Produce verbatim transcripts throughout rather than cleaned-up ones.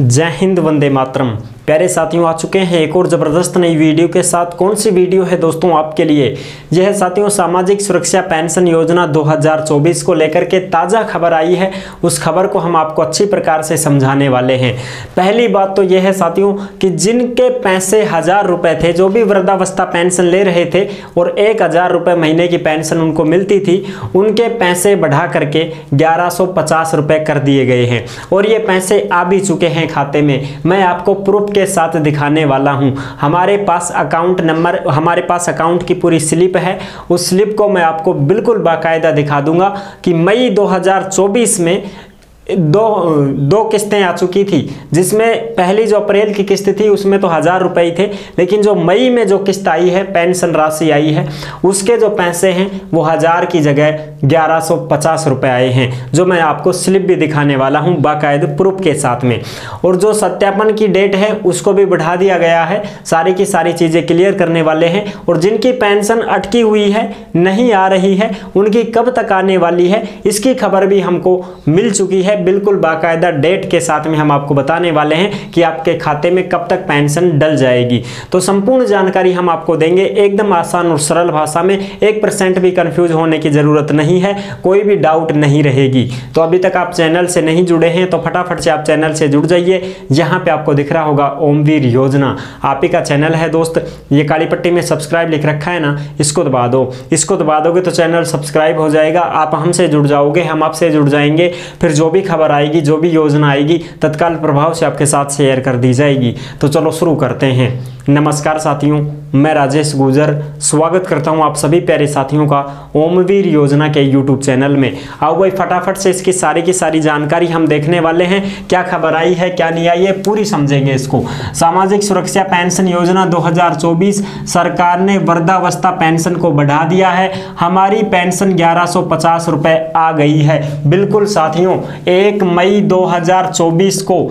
जय हिंद, वंदे मातरम। प्यारे साथियों, आ चुके हैं एक और ज़बरदस्त नई वीडियो के साथ। कौन सी वीडियो है दोस्तों आपके लिए? यह है साथियों सामाजिक सुरक्षा पेंशन योजना दो हज़ार चौबीस को लेकर के ताज़ा खबर आई है। उस खबर को हम आपको अच्छी प्रकार से समझाने वाले हैं। पहली बात तो यह है साथियों कि जिनके पैसे हज़ार रुपये थे, जो भी वृद्धावस्था पेंशन ले रहे थे और एक हज़ार रुपये महीने की पेंशन उनको मिलती थी, उनके पैसे बढ़ा करके ग्यारह सौ पचास रुपये कर दिए गए हैं और ये पैसे आ भी चुके हैं खाते में। मैं आपको प्रूफ के साथ दिखाने वाला हूं। हमारे पास अकाउंट नंबर, हमारे पास अकाउंट की पूरी स्लिप है। उस स्लिप को मैं आपको बिल्कुल बाकायदा दिखा दूंगा कि मई दो हज़ार चौबीस में दो दो किस्तें आ चुकी थी, जिसमें पहली जो अप्रैल की किस्त थी उसमें तो हज़ार रुपये ही थे, लेकिन जो मई में जो किस्त आई है, पेंशन राशि आई है, उसके जो पैसे हैं वो हज़ार की जगह ग्यारह सौ पचास रुपये आए हैं, जो मैं आपको स्लिप भी दिखाने वाला हूं बाकायदा प्रूफ के साथ में। और जो सत्यापन की डेट है उसको भी बढ़ा दिया गया है। सारी की सारी चीज़ें क्लियर करने वाले हैं। और जिनकी पेंशन अटकी हुई है, नहीं आ रही है, उनकी कब तक आने वाली है इसकी खबर भी हमको मिल चुकी है। बिल्कुल बाकायदा डेट के साथ में हम आपको बताने वाले हैं कि आपके खाते में कब तक पेंशन डल जाएगी। तो संपूर्ण जानकारी हम आपको देंगे एकदम आसान और सरल भाषा में। एक परसेंट भी कंफ्यूज होने की जरूरत नहीं है, कोई भी डाउट नहीं रहेगी। तो अभी तक आप चैनल से नहीं जुड़े हैं तो फटाफट से आप चैनल से जुड़ जाइए। यहाँ पे आपको दिख रहा होगा ओमवीर योजना, आप ही का चैनल है दोस्त। ये काली पट्टी में सब्सक्राइब लिख रखा है ना, इसको दबा दो। इसको दबा दोगे तो चैनल सब्सक्राइब हो जाएगा, आप हमसे जुड़ जाओगे, हम आपसे जुड़ जाएंगे। फिर जो भी खबर आएगी, जो भी योजना आएगी, तत्काल प्रभाव से आपके साथ शेयर कर दी जाएगी। तो चलो शुरू करते हैं। नमस्कार साथियों, मैं राजेश गुर्जर स्वागत करता हूं आप सभी प्यारे साथियों का ओमवीर योजना के यूट्यूब चैनल में। आओ भाई फटाफट से इसकी सारी की सारी जानकारी हम देखने वाले हैं। क्या खबर आई है, क्या नहीं आई है, पूरी समझेंगे इसको। सामाजिक सुरक्षा पेंशन योजना दो हज़ार चौबीस, सरकार ने वृद्धावस्था पेंशन को बढ़ा दिया है। हमारी पेंशन ग्यारह सौ पचास रुपये आ गई है। बिल्कुल साथियों, एक मई दो हज़ार चौबीस को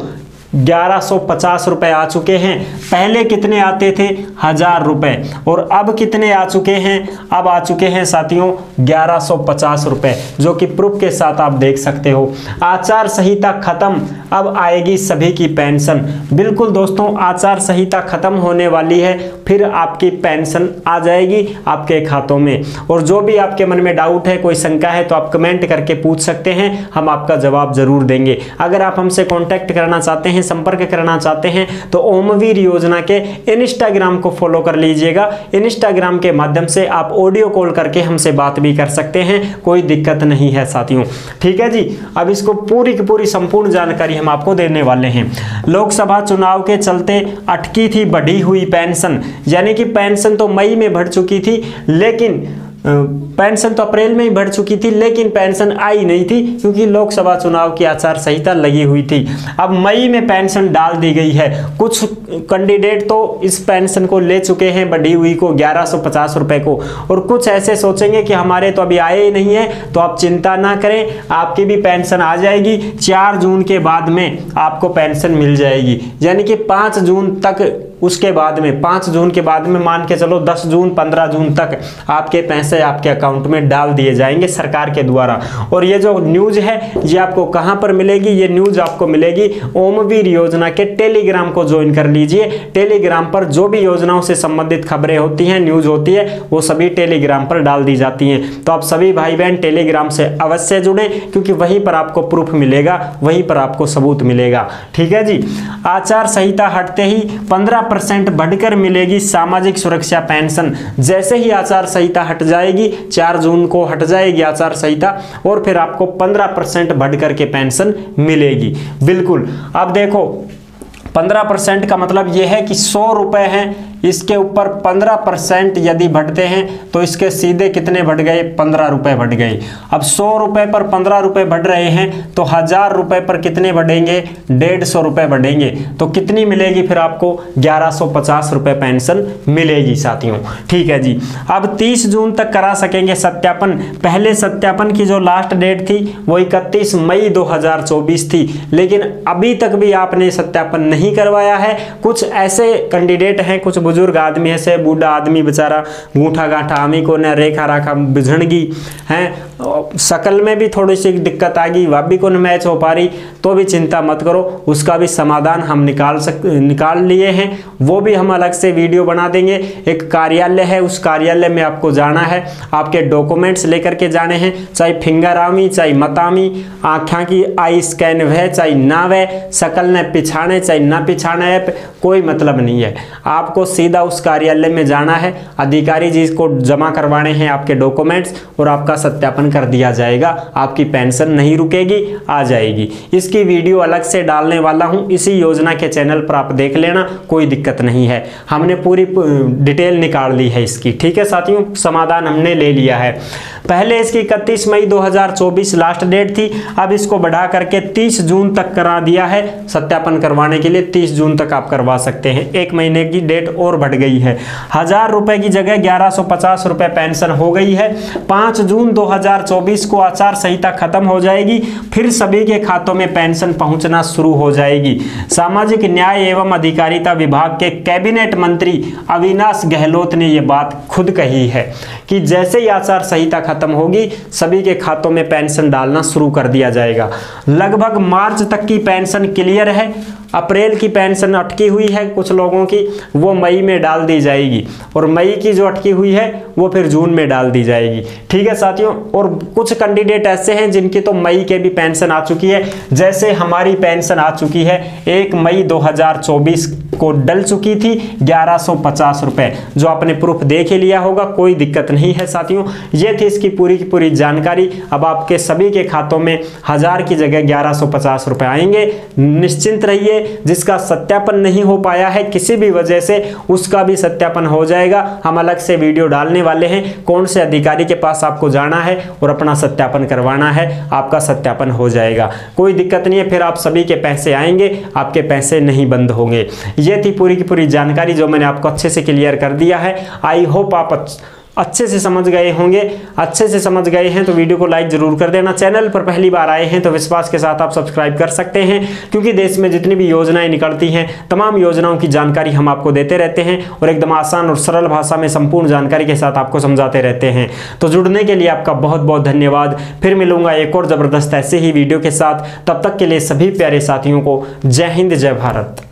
ग्यारह सौ पचास रुपये आ चुके हैं। पहले कितने आते थे? हज़ार रुपये। और अब कितने आ चुके हैं? अब आ चुके हैं साथियों ग्यारह सौ पचास रुपये, जो कि प्रूफ के साथ आप देख सकते हो। आचार संहिता खत्म, अब आएगी सभी की पेंशन। बिल्कुल दोस्तों, आचार संहिता खत्म होने वाली है, फिर आपकी पेंशन आ जाएगी आपके खातों में। और जो भी आपके मन में डाउट है, कोई शंका है, तो आप कमेंट करके पूछ सकते हैं, हम आपका जवाब ज़रूर देंगे। अगर आप हमसे कॉन्टैक्ट करना चाहते हैं, संपर्क करना चाहते हैं, तो ओमवीर योजना के इंस्टाग्राम को फॉलो कर लीजिएगा। इंस्टाग्राम के माध्यम से आप ऑडियो कॉल करके हमसे बात भी कर सकते हैं, कोई दिक्कत नहीं है साथियों। ठीक है जी, अब इसको पूरी की पूरी संपूर्ण जानकारी हम आपको देने वाले हैं। लोकसभा चुनाव के चलते अटकी थी बढ़ी हुई पेंशन, यानी कि पेंशन तो मई में बढ़ चुकी थी, लेकिन पेंशन तो अप्रैल में ही बढ़ चुकी थी, लेकिन पेंशन आई नहीं थी क्योंकि लोकसभा चुनाव की आचार संहिता लगी हुई थी। अब मई में पेंशन डाल दी गई है। कुछ कैंडिडेट तो इस पेंशन को ले चुके हैं बढ़ी हुई को, ग्यारह सौ पचास रुपये को, और कुछ ऐसे सोचेंगे कि हमारे तो अभी आए ही नहीं है। तो आप चिंता ना करें, आपकी भी पेंशन आ जाएगी। चार जून के बाद में आपको पेंशन मिल जाएगी, यानी कि पाँच जून तक, उसके बाद में पाँच जून के बाद में मान के चलो दस जून पंद्रह जून तक आपके पैसे आपके अकाउंट में डाल दिए जाएंगे सरकार के द्वारा। और ये जो न्यूज़ है ये आपको कहाँ पर मिलेगी? ये न्यूज़ आपको मिलेगी ओमवीर योजना के टेलीग्राम को ज्वाइन कर लीजिए। टेलीग्राम पर जो भी योजनाओं से संबंधित खबरें होती हैं, न्यूज़ होती है, वो सभी टेलीग्राम पर डाल दी जाती हैं। तो आप सभी भाई बहन टेलीग्राम से अवश्य जुड़ें, क्योंकि वहीं पर आपको प्रूफ मिलेगा, वहीं पर आपको सबूत मिलेगा। ठीक है जी। आचार संहिता हटते ही पंद्रह परसेंट बढ़कर मिलेगी सामाजिक सुरक्षा पेंशन। जैसे ही आचार संहिता हट जाएगी, चार जून को हट जाएगी आचार संहिता, और फिर आपको पंद्रह परसेंट बढ़कर के पेंशन मिलेगी। बिल्कुल, अब देखो पंद्रह परसेंट का मतलब यह है कि सौ रुपये हैं, इसके ऊपर पंद्रह परसेंट यदि बढ़ते हैं तो इसके सीधे कितने बढ़ गए? पंद्रह रुपये बढ़ गए। अब सौ रुपये पर पंद्रह रुपये बढ़ रहे हैं तो हज़ार रुपये पर कितने बढ़ेंगे? डेढ़ सौ रुपये बढ़ेंगे। तो कितनी मिलेगी फिर आपको? ग्यारह सौ पचास रुपये पेंशन मिलेगी साथियों। ठीक है जी। अब तीस जून तक करा सकेंगे सत्यापन। पहले सत्यापन की जो लास्ट डेट थी वो इकतीस मई दो हज़ार चौबीस थी, लेकिन अभी तक भी आपने सत्यापन नहीं करवाया है। कुछ ऐसे कैंडिडेट हैं, कुछ बुजुर्ग आदमी ऐसे, बूढ़ा आदमी बेचारा, गूंठा गांठा आमी को न रेखा राखा बिझड़गी हैं, शकल में भी थोड़ी सी दिक्कत आ गई, वह भी कोई मैच हो पा रही, तो भी चिंता मत करो, उसका भी समाधान हम निकाल सक निकाल लिए हैं। वो भी हम अलग से वीडियो बना देंगे। एक कार्यालय है, उस कार्यालय में आपको जाना है, आपके डॉक्यूमेंट्स लेकर के जाने हैं, चाहे फिंगर आमी चाहे मतामी, आँखा की आई स्कैन वह चाहे ना वह, शकल ने पिछाने चाहे ना पिछाने, कोई मतलब नहीं है। आपको सीधा उस कार्यालय में जाना है, अधिकारी जी को जमा करवाने हैं आपके डॉक्यूमेंट्स और आपका सत्यापन कर दिया जाएगा, आपकी पेंशन नहीं रुकेगी, आ जाएगी। इसकी वीडियो अलग से डालने वाला हूं, इसी योजना के चैनल पर आप देख लेना, कोई दिक्कत नहीं है। हमने पूरी डिटेल निकाल ली है इसकी। ठीक है साथियों, समाधान हमने ले लिया है। पहले इसकी इकतीस मई दो हज़ार चौबीस लास्ट डेट थी, अब इसको बढ़ा करके तीस जून तक करा दिया है। सत्यापन करवाने के लिए तीस जून तक आप करवा सकते हैं, एक महीने की डेट और बढ़ गई है। हजार रुपए की जगह ग्यारह सौ पचास रुपए पेंशन हो गई है। पाँच जून दो हज़ार चौबीस को आचार संहिता खत्म हो जाएगी, फिर सभी के खातों में पेंशन पहुंचना शुरू हो जाएगी। सामाजिक न्याय एवं अधिकारिता विभाग के कैबिनेट मंत्री अविनाश गहलोत ने यह बात खुद कही है कि जैसे ही आचार संहिता खत्म होगी, सभी के खातों में पेंशन डालना शुरू कर दिया जाएगा। लगभग मार्च तक की पेंशन क्लियर है, अप्रैल की पेंशन अटकी हुई है कुछ लोगों की, वो मई में डाल दी जाएगी, और मई की जो अटकी हुई है वो फिर जून में डाल दी जाएगी। ठीक है साथियों, और कुछ कैंडिडेट ऐसे हैं जिनकी तो मई के भी पेंशन आ चुकी है। जैसे हमारी पेंशन आ चुकी है, एक मई दो हज़ार चौबीस को डल चुकी थी ग्यारह सौ पचास रुपये, जो आपने प्रूफ देख ही लिया होगा, कोई दिक्कत नहीं है साथियों। ये थी इसकी पूरी की पूरी जानकारी। अब आपके सभी के खातों में हज़ार की जगह ग्यारह सौ पचास रुपये आएंगे, निश्चिंत रहिए। जिसका सत्यापन नहीं हो पाया है किसी भी वजह से, उसका भी सत्यापन हो जाएगा। हम अलग से वीडियो डालने वाले हैं, कौन से अधिकारी के पास आपको जाना है और अपना सत्यापन करवाना है, आपका सत्यापन हो जाएगा, कोई दिक्कत नहीं है। फिर आप सभी के पैसे आएंगे, आपके पैसे नहीं बंद होंगे। ये थी पूरी की पूरी जानकारी, जो मैंने आपको अच्छे से क्लियर कर दिया है। आई होप आप अच्छे से समझ गए होंगे। अच्छे से समझ गए हैं तो वीडियो को लाइक जरूर कर देना। चैनल पर पहली बार आए हैं तो विश्वास के साथ आप सब्सक्राइब कर सकते हैं, क्योंकि देश में जितनी भी योजनाएं निकलती हैं, तमाम योजनाओं की जानकारी हम आपको देते रहते हैं और एकदम आसान और सरल भाषा में संपूर्ण जानकारी के साथ आपको समझाते रहते हैं। तो जुड़ने के लिए आपका बहुत बहुत धन्यवाद। फिर मिलूंगा एक और ज़बरदस्त ऐसे ही वीडियो के साथ। तब तक के लिए सभी प्यारे साथियों को जय हिंद, जय भारत।